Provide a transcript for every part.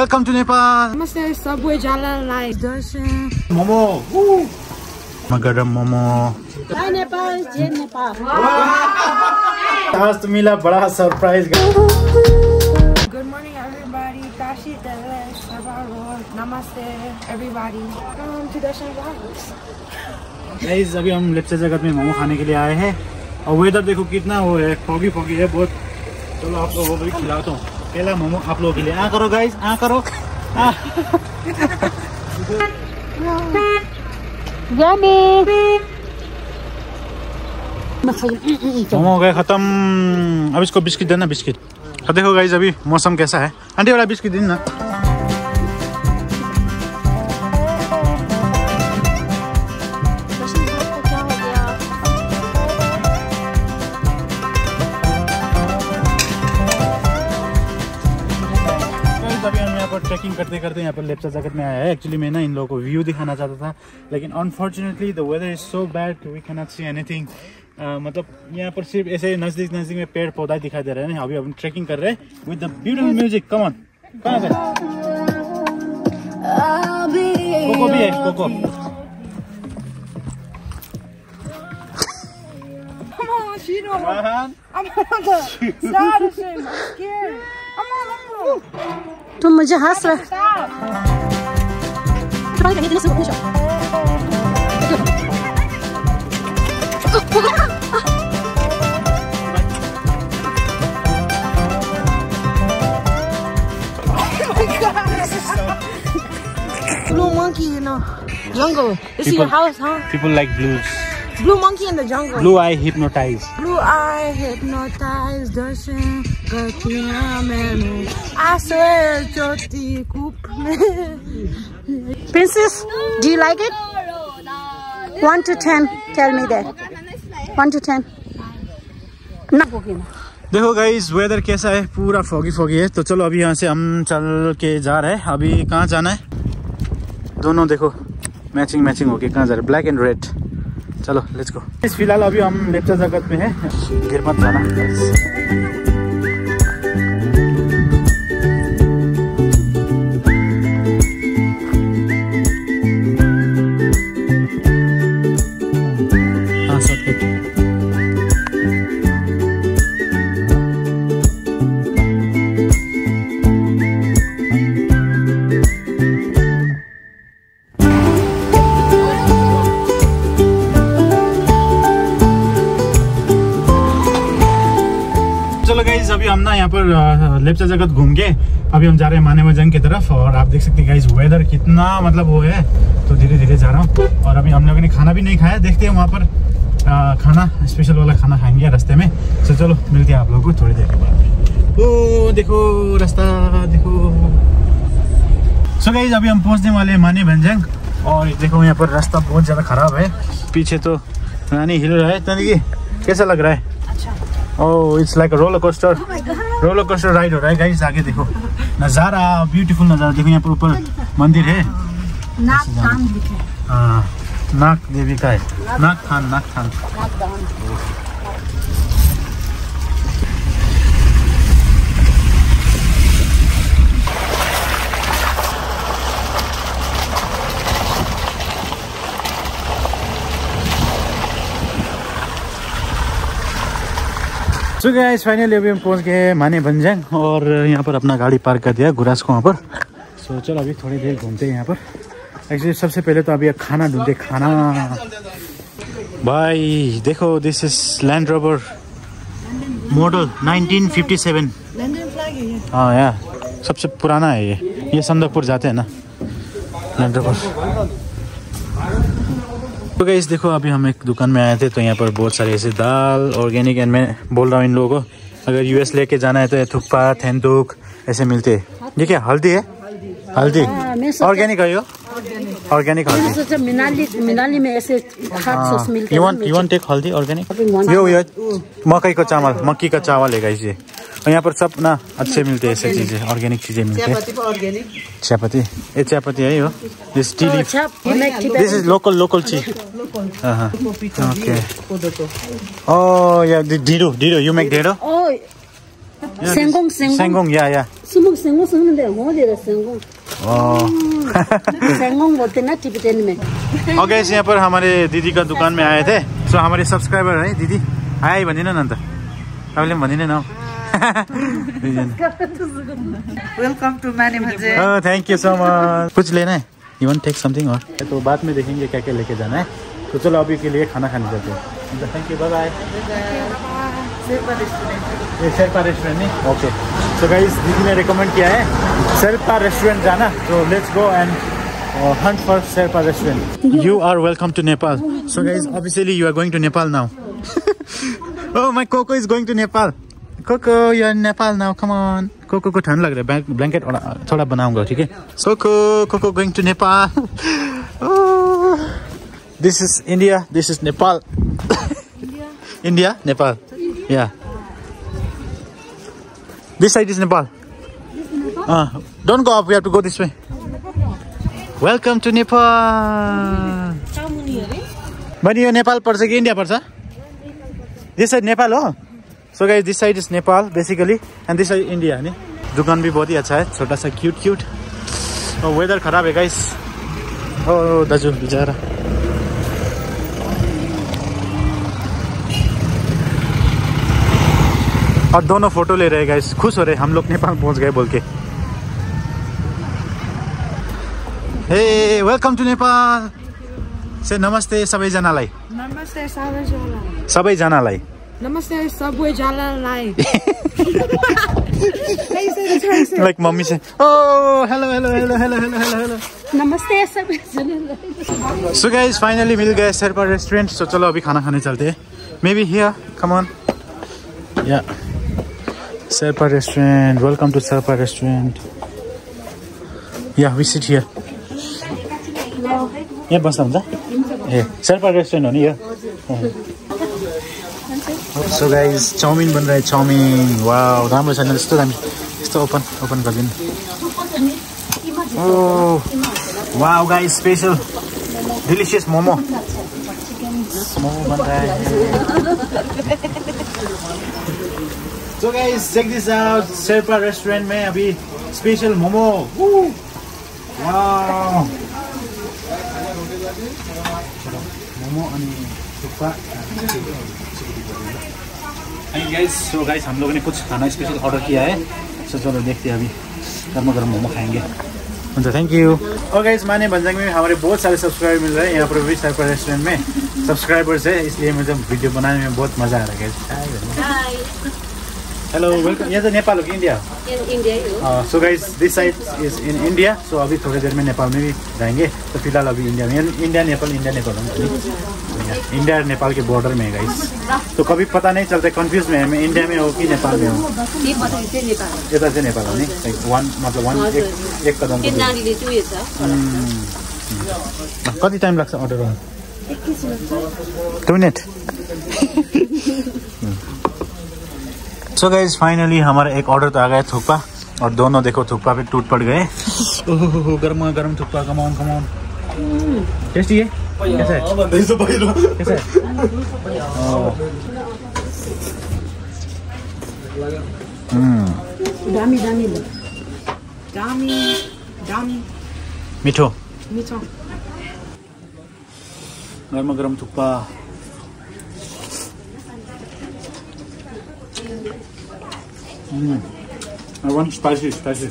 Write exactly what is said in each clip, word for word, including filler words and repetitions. Welcome to Nepal. Namaste, Subway Jalal Live. Darshan. Momo. Woo. Magaram Momo. Hi Nepal, Jai Nepal. Wow. Aaj to mila bada surprise. Good morning everybody. Tashi Dalal, Sabaro. Namaste everybody. Welcome to Dasham Vlogs. Guys, अभी हम लेप्चा जगत में मोमो खाने के लिए आए हैं और वेदर देखो कितना वो है, फॉगी फॉगी है बहुत. चलो आप लोगों को भी खिलाता हूँ. पहला मोमो आप लोगों के लिए. आ करो गाइस, आ करो. मोमो हो गए खत्म. अब इसको बिस्किट देना, बिस्किट. तो देखो गाइस अभी मौसम कैसा है. आंटी वाला बिस्किट देना ना. ट्रैकिंग करते करते यहाँ पर लेप्चा जगत में आया है. एक्चुअली मैं ना इन लोगों को व्यू दिखाना चाहता था, लेकिन unfortunately the weather is so bad we can not see anything. मतलब यहाँ पर सिर्फ ऐसे नजदीक नजदीक में पेड़ पौधा दिखाई दे रहे हैं. अभी हम ट्रैकिंग कर रहे हैं with the beautiful music. Come on, कहाँ पे कोको भी है. कोको तुम मुझे हंस रहे. Blue monkey, you know, jungle. This is your house, huh? People like blues. Blue monkey in the jungle. Blue eye hypnotized. Blue eye hypnotized. Darshan gatiya mein aasar choti koop mein. Princess, do you like it? One to ten, tell me that. One to ten. Na koki na. देखो guys weather कैसा है, पूरा foggy foggy है. तो चलो अभी यहाँ से हम चल के जा रहे हैं. अभी कहाँ जाना है? दोनों देखो मैचिंग मैचिंग होके कहाँ जा रहे हैं, ब्लैक एंड रेड. चलो लेट्स गो. इस फिलहाल अभी हम लेप्चा जगत में हैं. गिर मत जाना. अभी हम ना यहाँ पर लेप्चा जगत घूम के अभी हम जा रहे हैं माने भंजयंग की तरफ. और आप देख सकते हैं गाइस वेदर कितना मतलब वो है. तो धीरे धीरे जा रहा हूँ. और अभी हम लोगों ने खाना भी नहीं खाया. देखते हैं वहाँ पर आ, खाना स्पेशल वाला खाना खाएंगे रास्ते में. तो चलो मिलते हैं आप लोगों को थोड़ी देर के बाद. ओ देखो रास्ता देखो. सो गाइस अभी हम पहुँचने वाले हैं माने भंजयंग. और देखो यहाँ पर रास्ता बहुत ज़्यादा खराब है. पीछे तो रानी हिल रहा है. तंदगी कैसा लग रहा है? Oh, it's like a roller coaster. Oh roller coaster ride हो रहा है गाइस. आगे देखो नज़ारा, ब्यूटीफुल नज़ारा. देखो यहाँ पर ऊपर मंदिर है. नाग धाम है. हाँ नाग देवी का है. नाग थान, नाग थान. तो गाइस फाइनली अभी हम पहुंच गए माने भंजयंग. और यहाँ पर अपना गाड़ी पार्क कर दिया गुरास को वहाँ पर. सो so, चलो अभी थोड़ी देर घूमते हैं यहाँ पर. एक्चुअली सबसे पहले तो अभी खाना ढूंढते. खाना भाई देखो. This is Land Rover model nineteen fifty seven. हाँ यार सबसे पुराना है ये. ये संदकपुर जाते हैं ना लैंड रोवर. तो गाइस देखो अभी हम एक दुकान में आए थे. तो यहाँ पर बहुत सारे ऐसे दाल ऑर्गेनिक. एंड मैं बोल रहा हूँ इन लोगों को अगर यूएस लेके जाना है तो थुप्पा थेंदुक ऐसे मिलते हैं. ये क्या हल्दी है? हल्दी ऑर्गेनिक है. ऑर्गेनिक मकई का चावल, मक्की का चावल है गाइस ये. और यहाँ पर सब ना अच्छे मिलते हैं ऐसे चीजें, ऑर्गेनिक चीजें मिलती है. चियापत्ती, ये चियापत्ती है यो. This tea leaf, this is local local tea. हाँ okay. Oh yeah ढेडो ढेडो, you make dhido. Sengong, Sengong. Yeah, yeah. Sengong, Sengong, Sengong. Oh. Sengong बोलते ना टिबेटन में. Okay, so यहाँ पर हमारे दीदी का दुकान में आए थे. So हमारे सब्सक्राइबर हैं दीदी. आए बनी ना नंदा. अब ले बनी ना. Welcome to Mane Bhanjyang. Oh, thank you so much. कुछ लेना है? You want take something or? तो बाद में देखेंगे क्या क्या लेके जाना है. तो चलो अभी के लिए खाना खाने जाते हैं. Thank you. Bye bye. Sherpa restaurant ये शेरपा रेस्टोरेंट नहीं ओके सो गाइस दीदी ने रिकमेंड किया है शेरपा रेस्टोरेंट जाना तो let's go and hunt for Sherpa restaurant you are welcome to Nepal so guys obviously you are going to Nepal now oh my Coco is going to Nepal Coco you are in Nepal now come on Coco को ठंड लग रहा है blanket थोड़ा बनाऊंगा ठीक है so Coco going to Nepal this is India this is Nepal India Nepal Yeah. This side is Nepal. Uh, don't go up. We have to go this way. Welcome to Nepal. But you Nepal person, India person. This side Nepal, oh. So guys, this side is Nepal basically, and this side India. ने दुकान भी बहुत ही अच्छा है, छोटा सा cute cute. और weather खराब है guys. Oh, दाजू बेचारा. और दोनों फोटो ले रहे गाइस खुश हो रहे हम लोग नेपाल पहुंच गए बोल के हे वेलकम टू नेपाल से नमस्ते सबैजनालाई नमस्ते सबैजनालाई सबैजनालाई नमस्ते सबैजनालाई लाइक मम्मी से oh hello hello hello hello hello hello नमस्ते सबैजनालाई सो गाइस फाइनली मिल गए शेरपा रेस्टोरेंट तो चलो अभी खाना खाने चलते हैं may be here come on yeah Sherpa restaurant. Welcome to Sherpa restaurant. Yeah, we sit here. Yeah, bus on that. Yeah, Sherpa restaurant on here. So guys, chow mein ban raha hai. Chow mein. Wow, ramro chha. It's still, it's still open. Open kar din. Oh, wow, guys, special, delicious momo. Momo ban raha hai. So guys, check this out. Sherpa restaurant में अभी special momo. Woo! Wow! Momo अनि thukpa. Hey guys, so guys हम लोगों ने कुछ खाना special order किया है. So चलो देखते हैं अभी गर्मा गर्म मोमो खाएंगे. तो thank you. और guys माने बंजांग में हमारे बहुत सारे subscriber मिल रहे हैं यहाँ पर भी Sherpa restaurant में subscribers हैं इसलिए मुझे video बनाने में बहुत मजा आ रहा है guys. Hello, welcome. Yes, Nepal, India. In India. Uh, so guys, this side is in India. So अभी थोड़ी देर में नेपाल में भी जाएंगे. तो फिलहाल अभी इंडिया में, इंडिया नेपाल, इंडिया नेपाल हम इंडिया नेपाल के बॉर्डर में है guys. तो कभी पता नहीं चलता confused में है मैं इंडिया में हूँ कि नेपाल में हूँ. ये पता है नेपाल. ये पता है नेपाल नहीं. One मतलब one एक एक कदम. कितना दिन लेते हो ये सब? कितनी time लगता है order करने? Two minutes. So guys finally हमारा एक ऑर्डर तो आ गया थुक्पा और दोनों देखो थुक्पा पे टूट पड़ गए गर्मा गर्म थुक्पा कमाओ कमाओ टेस्टी है कैसा है कैसा है दामी दामी दामी दामी मीठो मीठो गर्मा गर्म thukpa Mm. I want spicy, spicy.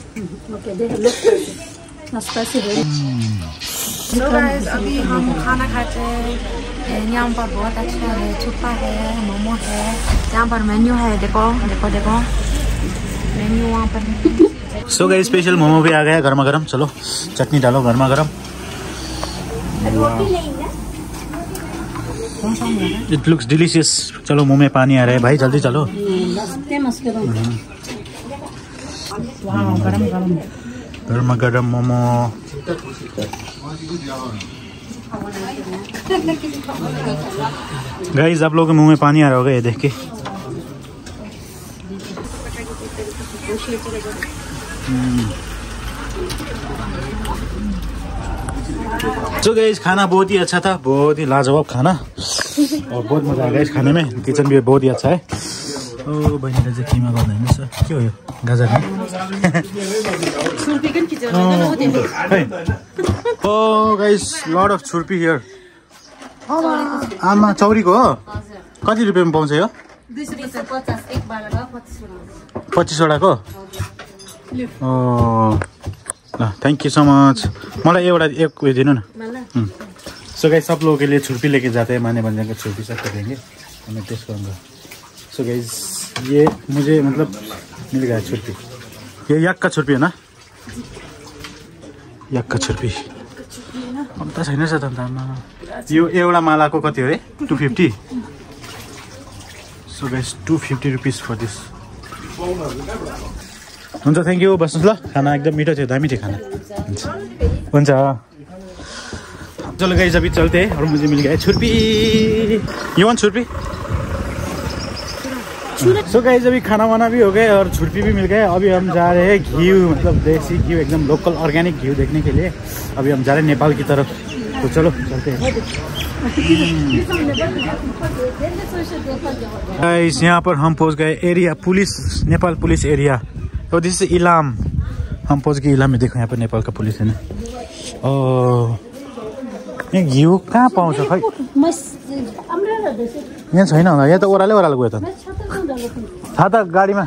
Okay, they have looked not spicy. Mm. So guys, अभी हम खाना खाते हैं. यहाँ पर बहुत अच्छा है, छुपा है, मोमो है. यहाँ पर मेन्यू है, देखो, देखो, देखो. मेन्यू वहाँ पर. So guys, special मोमो भी आ गया, गर्मा गर्म. चलो, चटनी डालो, गर्मा गर्म. It looks delicious. चलो मुँह में पानी आ रहा है भाई जल्दी चलो गर्मा गर्म मोमो गाइस आप लोगों के मुँह में पानी आ रहा होगा ये देख के तो गाइस खाना बहुत ही अच्छा था बहुत ही लाजवाब खाना और बहुत मजा आ गया इस खाने में किचन भी बहुत ही अच्छा है Oh, by the Zakima Goddess. Gaza. Oh, guys, lot of churpi here. I'm a Taurigo. Cut it, Pim Bonzeo. This is a pot of egg barra. What's it? Oh, thank you so much. Malay, what I eat with dinner. So, guys, upload a little churpi like that. I manage to get churpi. I mean, this one. So guys, ये मुझे मतलब मिल गया छुर्पी. ये याक का छुर्पी है ना? याक का छुर्पी. अब तो सही नहीं साथ में ना. यो ये वाला माला को कती हो रे? Two fifty. So guys, two fifty rupees for this. उनसा thank you बस उसला खाना एकदम मीठा चाहिए दामी चाहिए खाना. उनसा. चलो guys अभी चलते हैं और मुझे मिल गया chhurpi. You want chhurpi? So guys अभी खाना वाना भी हो गए और छुर्पी भी मिल गए. अभी हम जा रहे हैं घी मतलब देसी घी एकदम लोकल ऑर्गेनिक घी देखने के लिए. अभी हम जा रहे हैं नेपाल की तरफ. तो चलो चलते हैं गाइस. यहाँ पर हम पहुँच गए area police Nepal police area. तो दिस इज इलाम. हम पहुँच गए इलाम में. देखो यहाँ पर नेपाल का पुलिस है ना. ओह ये घी कहाँ पाउँछ खै. यहाँ छैन होला. यहाँ त ओह्रालै ओह्रालो गयो त. छाता गाडीमा.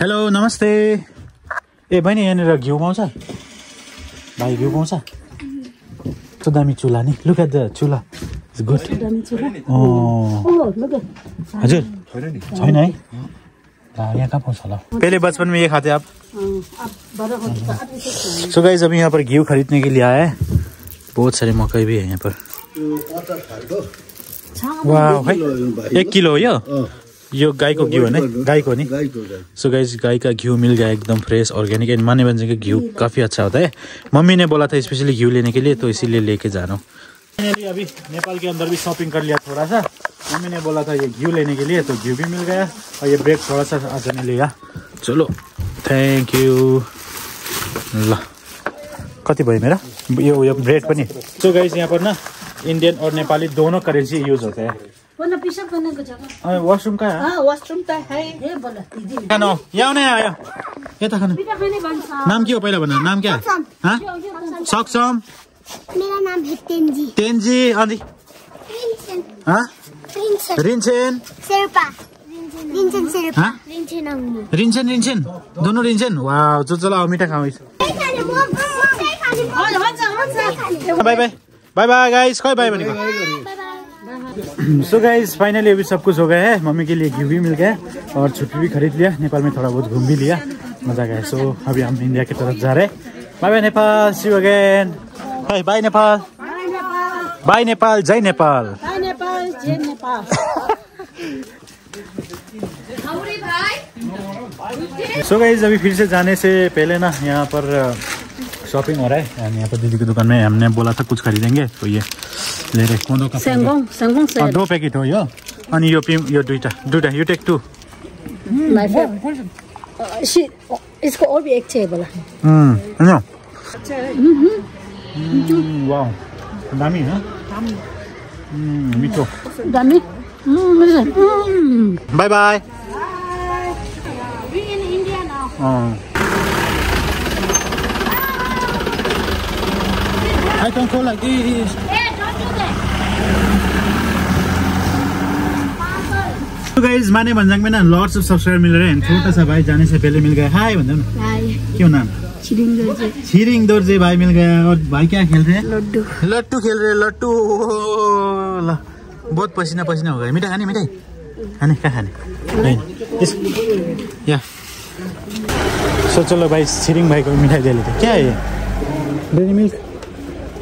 हेलो नमस्ते. ए बहिनी यहाँनिर घिउ पाउँछ भाइ. घिउ पाउँछ. कस्तो दामी चुला नि. Look at the chula. It's good. हजुर छैन है. यहाँ कहाँ पाउँछ होला. पहिले बचपन में ये खाते आप. सो गाइस अभी यहाँ पर घिउ खरीदने के लिए आए. बहुत सारे मकई भी है यहाँ पर. वाह भाई एक किलो यो यो गाय को घिउ है ना. गाय को नहीं. सो गाइज गाय का घिउ मिल गया एकदम फ्रेश ऑर्गेनिक. एंड माने भंज्याङ का घिउ काफ़ी अच्छा होता है. मम्मी ने बोला था स्पेशली घिउ लेने के लिए तो इसीलिए लेके जा रहा हूँ. फाइनली अभी नेपाल के अंदर भी शॉपिंग कर लिया थोड़ा सा. मम्मी ने बोला था ये घिउ लेने के लिए तो घिउ भी मिल गया. और ये ब्रेक थोड़ा सा आज ने लिया. चलो थैंक यू. ल कति भयो मेरा यो ब्रेड पनि. सो गाइज यहाँ पर ना इंडियन और नेपाली दोनों करेंसी यूज होते हैं. वॉशरूम का है. वॉशरूम का है ये बोला दीदी. खाना यहाँ नहीं आया. ये तो खाना नाम क्या हो पहला बना. नाम क्या है. सक्षम. मेरा नाम है तेंजी. तेंजी आदि. रिंचन. रिंचन शेर्पा. रिंचन शेर्पा. रिंचन अंगमू. रिंचन रिंचन दोनों रिंचन. वाह तो चलो आओ मीठा खाओ इसे. Bye bye bye bye guys. कोई बाय बने. सो गाइस फाइनली अभी सब कुछ हो गया है. मम्मी के लिए घी भी मिल गया और छुट्टी भी खरीद लिया. नेपाल में थोड़ा बहुत घूम भी लिया. मजा गया. सो so, अभी हम इंडिया की तरफ जा रहे हैं. Bye bye Nepal. See you again. Hi bye Nepal. Bye Nepal. जय नेपाल. बाय नेपाल. जय नेपाल. सो गाइस अभी फिर से जाने से पहले ना यहाँ पर शॉपिंग हो रहा है. यहाँ पर दीदी की दुकान में हमने बोला था कुछ खरीदेंगे तो ये ले रहे. कौन का सेंगोंग सेंगोंग से दो पैकेट हो यो. अनि यो पिम यो दुईटा दुईटा. You take two. इसको और भी एक चाहिए बोला. हम्म अच्छा है. हम्म वाओ दामी है. हम्म मीठो दामी. हम्म bye bye. We in India now. I don't go like this. Hey, don't do that. So guys, Mane Bhanjyang में ना lots of subscribers मिल रहे हैं. छोटा सा भाई जाने से पहले मिल गया. Hi बंदर. Hi. क्यों नाम? Chiring Dorje. Chiring Dorje भाई मिल गया. और भाई क्या खेल रहे हैं? लट्टू. लट्टू खेल रहे हैं. लट्टू. बहुत पसीना पसीना हो गया. मिठाई खाने मिठाई. खाने क्या खाने? इस या. So चलो भाई Chiring भाई को मिठाई दे लेते हैं. क्या है ये? Dairy milk.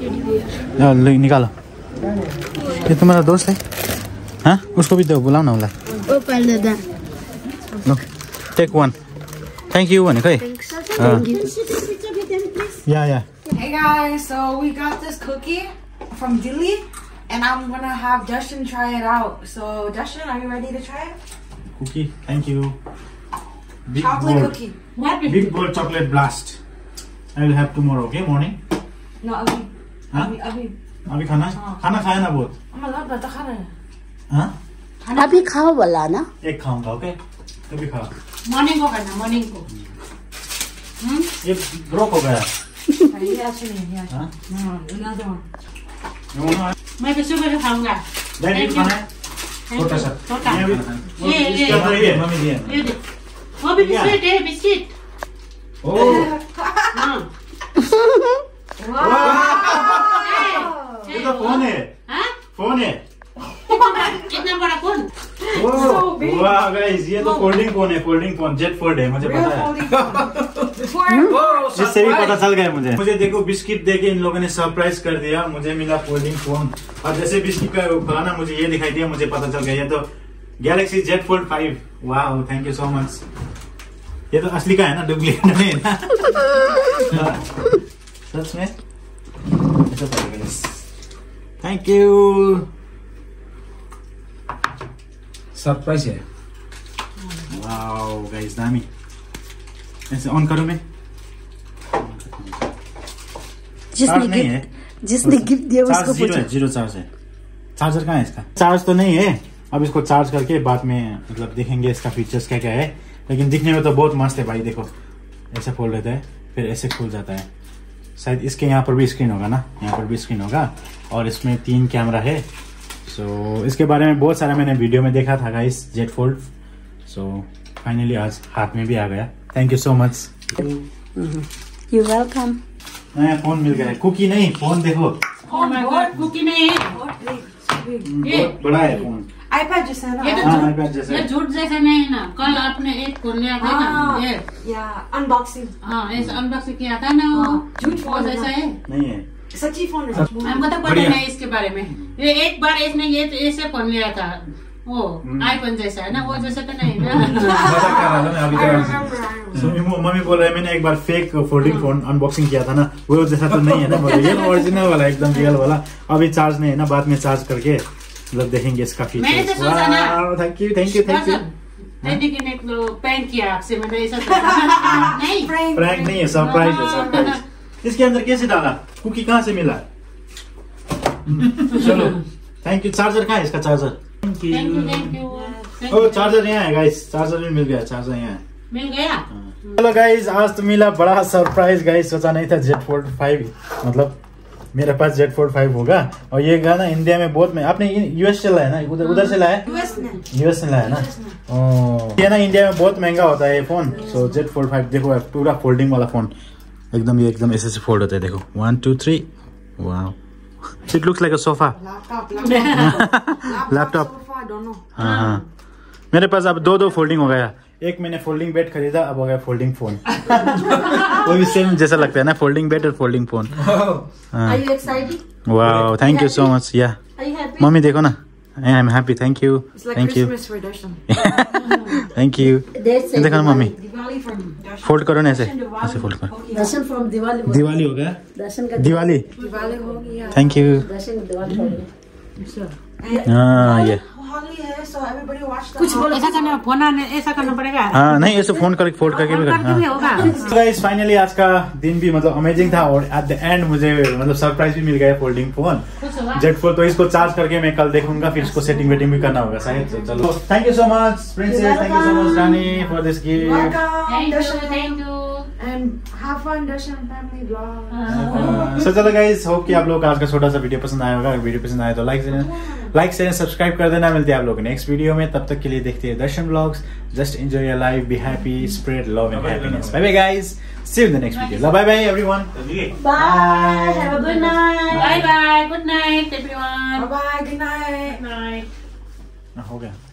निकालो. ये तुम्हारा दोस्त है हाँ. उसको भी दो. बुलाओ ना उसलाई. Take one. थैंक यू भनेको है. या या. Hey guys, so we got this cookie from Delhi and I'm gonna have Darshan try it out. So Darshan, are you ready to try it? Cookie, thank you. Big chocolate bowl. Cookie. What? Big bowl chocolate blast. I will have tomorrow, okay? Morning. No, I'll be अभी अभी अभी खाना खाना खाया ना बहुत. हम लोग बता खा रहे हैं. हाँ अभी खाओ वाला ना, एक खाऊंगा ओके, तुम भी खाओ। मॉर्निंग को करना, मॉर्निंग को। हम्म, ये ब्रोक हो गया। नहीं ऐसे नहीं यार। हाँ, ना तो। ना। मैं बच्चों को खाऊंगा। नहीं खाना है। छोटा सा। छोटा। ये ये ये मम्मी दिए। ये दे। वो भी बिस्किट है, बिस्किट। ओह। हाँ। वाह। ये तो फोन है। हाँ? फोन है। कितना बड़ा फोन? वाह गाइस, ये तो फोल्डिंग फोन है, फोल्डिंग फोन, जेट फोल्ड है, मुझे पता है। इससे भी पता चल गया मुझे। मुझे देखो बिस्किट देके इन लोगों ने सरप्राइज कर दिया, मुझे मिला फोल्डिंग फोन। और जैसे बिस्किट का गाना मुझे ये दिखाई दिया, मुझे पता चल गया ये तो गैलेक्सी जेट फोल्ड फाइव। वाह, थैंक यू सो मच। ये तो असली का है ना, डुप्लीकेट नहीं है ना? सच में? थैंक यू, सरप्राइज है। वाओ गाइस, दामी। ऐसे ऑन करूं मैं? जिसने गिफ्ट जिसने गिफ्ट दिया उसको पूछो। जीरो चार्ज है। चार्जर कहाँ है इसका? चार्ज तो नहीं है। अब इसको चार्ज करके बाद में मतलब देखेंगे इसका फीचर्स क्या क्या है, लेकिन दिखने में तो बहुत मस्त है भाई। देखो ऐसे फोल्ड रहता है, फिर ऐसे खुल जाता है। शायद इसके यहाँ पर भी स्क्रीन होगा ना, यहाँ पर भी स्क्रीन होगा। और इसमें तीन कैमरा है। सो so, इसके बारे में बहुत सारा मैंने वीडियो में देखा था guys, Z fold. So finally आज हाथ में भी आ गया। Thank you so much, you welcome. नया फोन मिल गया है। कुकी नहीं, फोन देखो। फोन कुकी नहीं, बहुत बड़ा है फोन। आईपैड जैसा है ना? ये तो आईपैड जैसा, ये झूठ जैसा नहीं है ना? कल आपने एक फोन लिया था ना, ये या अनबॉक्सिंग? हां, ऐसे अनबॉक्सिंग किया था ना, वो झूठ फोन जैसा है? नहीं है, सच्ची फोन है। हमको तो पता नहीं इसके बारे में। ये एक बार इसने ये ऐसे फोन लिया था, वो आईफोन जैसा है ना, वो जैसा तो नहीं ना। मजा कर रहा था मैं अभी तक। सो मम्मी बोल रही है मैंने एक बार फेक फोल्डिंग फोन अनबॉक्सिंग किया था ना, वो जैसा तो नहीं है ना? बोल रही है ओरिजिनल वाला, एकदम रियल वाला। अभी चार्ज नहीं है ना, बाद में चार्ज करके मतलब देखेंगे इसका features. Thank you thank you thank you. Prank किया आपसे मैंने, ऐसा नहीं? प्रैंक नहीं है, सरप्राइज है, सरप्राइज। इसके अंदर कैसे डाला? कुकी कहाँ से मिला? चलो थैंक यू। चार्जर कहाँ है इसका? Charger thank you. O charger यहाँ है गाइस, चार्जर भी मिल गया। चार्जर यहाँ मिल गया। चलो गाइस, आज तो मिला बड़ा सरप्राइज गाइस। सोचा नहीं था जेट फोल्ड फाइव, मतलब मेरे पास जेट फोल्ड फाइव होगा। और ये गाना इंडिया में बहुत में आपने यूएस से लाया ना, उधर उधर से लाया? यूएस से लाया ना। ओ ये ना इंडिया में बहुत महंगा होता है ये phone. So Z Fold five देखो, पूरा फोल्डिंग वाला फोन एकदम। ये एकदम ऐसे से फोल्ड होता है, देखो one two three. Wow, it looks like a sofa, laptop. हाँ हाँ, मेरे पास अब दो दो फोल्डिंग हो गया। एक मैंने फोल्डिंग बेड खरीदा, अब हो गया फोल्डिंग फोन। वो भी सेम जैसा लगता है ना, फोल्डिंग बेड और folding phone. Are you excited? Wow, thank you so much. या मम्मी देखो ना, I am happy. Thank you thank you thank you. देखो ना मम्मी, फोल्ड करो ना ऐसे, ऐसे फोल्ड करो। दर्शन फ्रॉम दिवाली, दिवाली हो गया। दर्शन का दिवाली, दिवाली हो गया। Thank you. दर्शन दिवाली हो गया। हां ये होली है, सो एवरीबॉडी वॉच द। कुछ बोलो, ऐसा करना, फोन आने ऐसा करना पड़ेगा। हां नहीं, ऐसे फोन करके फोल्ड करके भी करना। तो गाइस फाइनली आज का दिन भी मतलब अमेजिंग था, और एट द एंड मुझे मतलब सरप्राइज भी मिल गया फोल्डिंग फोन जेट फोल्ड। तो इसको चार्ज करके मैं कल देखूंगा, फिर इसको सेटिंग वेटिंग भी करना होगा शायद। चलो thank you so much princess, thank you so much Rani for this gift. Thank you and have fun Darshan family vlogs. So चलो गाइस, होप कि आप लोग आज का छोटा सा वीडियो पसंद आया होगा। अगर वीडियो पसंद आया तो लाइक देना, लाइक शेयर सब्सक्राइब कर देना। मिलते हैं आप लोग नेक्स्ट वीडियो में, तब तक के लिए देखते हैं Darshan vlogs. Just enjoy your life, be happy, spread love and happiness. Bye bye guys, see you in the next video. Bye bye everyone, bye, have a good night. Bye bye, good night everyone, bye bye, good night. हो गया।